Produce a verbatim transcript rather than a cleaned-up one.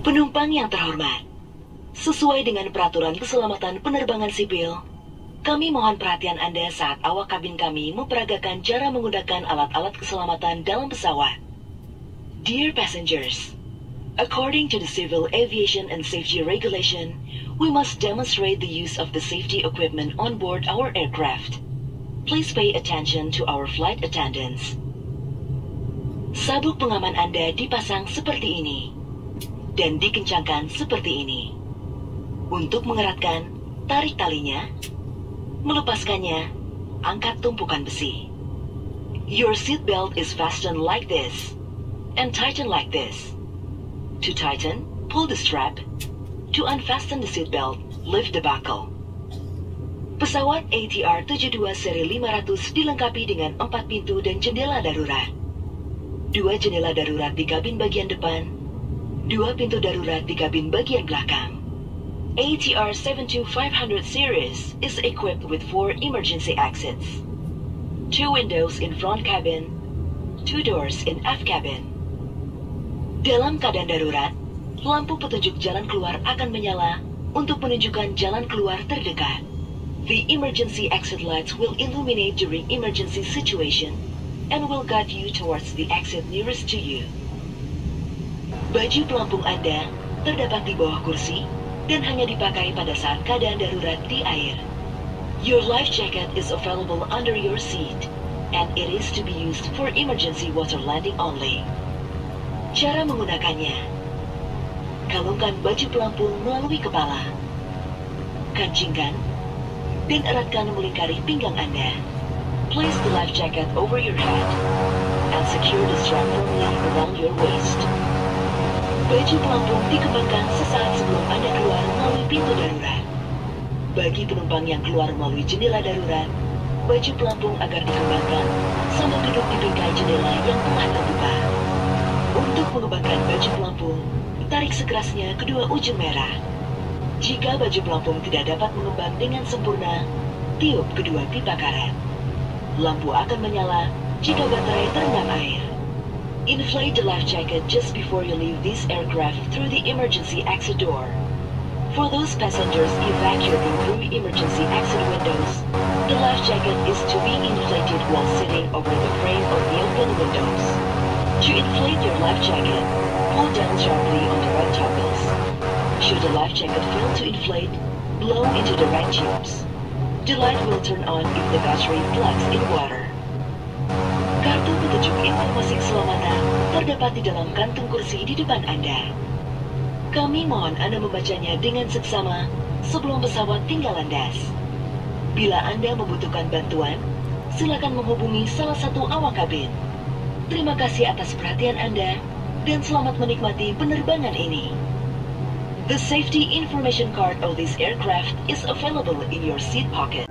Penumpang yang terhormat, sesuai dengan peraturan keselamatan penerbangan sipil, kami mohon perhatian Anda saat awak kabin kami memperagakan cara menggunakan alat-alat keselamatan dalam pesawat. Dear passengers, according to the Civil Aviation and Safety Regulation, we must demonstrate the use of the safety equipment on board our aircraft. Please pay attention to our flight attendants. Sabuk pengaman Anda dipasang seperti ini dan dikencangkan seperti ini. Untuk mengeratkan, tarik talinya. Melepaskannya, angkat tumpukan besi. Your seat belt is fastened like this and tighten like this. To tighten, pull the strap. To unfasten the seat belt, lift the buckle. Pesawat A T R tujuh puluh dua seri lima ratus dilengkapi dengan empat pintu dan jendela darurat. Dua jendela darurat di kabin bagian depan, dua pintu darurat di kabin bagian belakang. A T R seven two five hundred series is equipped with four emergency exits, two windows in front cabin, two doors in aft cabin. Dalam keadaan darurat, lampu petunjuk jalan keluar akan menyala untuk menunjukkan jalan keluar terdekat. The emergency exit lights will illuminate during emergency situation and will guide you towards the exit nearest to you. Baju pelampung Anda terdapat di bawah kursi dan hanya dipakai pada saat keadaan darurat di air. Your life jacket is available under your seat and it is to be used for emergency water landing only. Cara menggunakannya: kalungkan baju pelampung melalui kepala, kancingkan, dan eratkan melingkari pinggang Anda. Place the life jacket over your head and secure the strap firmly around your waist. Baju pelampung dikembangkan sesaat sebelum Anda keluar melalui pintu darurat. Bagi penumpang yang keluar melalui jendela darurat, baju pelampung agar dikembangkan sambil duduk di bingkai jendela yang telah terbuka. Untuk mengembangkan baju pelampung, tarik sekerasnya kedua ujung merah. Jika baju pelampung tidak dapat mengembang dengan sempurna, tiup kedua pipa karet. Lampu akan menyala jika baterai terendam air. Inflate the life jacket just before you leave this aircraft through the emergency exit door. For those passengers evacuating through emergency exit windows, the life jacket is to be inflated while sitting over the frame of the open windows. To inflate your life jacket, pull down sharply on the right toggles. Should the life jacket fail to inflate, blow into the right tubes. The light will turn on if the battery plugs in water. Kartu petunjuk informasi keselamatan terdapat di dalam kantung kursi di depan Anda. Kami mohon Anda membacanya dengan seksama sebelum pesawat tinggal landas. Bila Anda membutuhkan bantuan, silakan menghubungi salah satu awak kabin. Terima kasih atas perhatian Anda dan selamat menikmati penerbangan ini. The safety information card of this aircraft is available in your seat pocket.